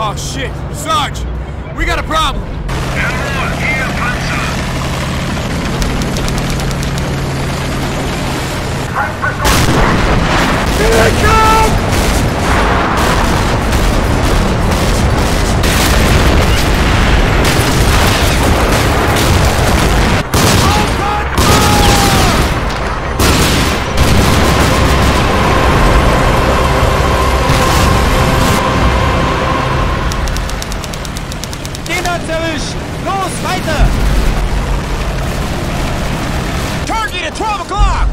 Oh shit, Sarge, we got a problem. Jawohl, hier Panzer. Here they come! Turkey to 12 o'clock!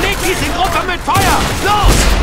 Beleg diese Gruppe mit Feuer! Los!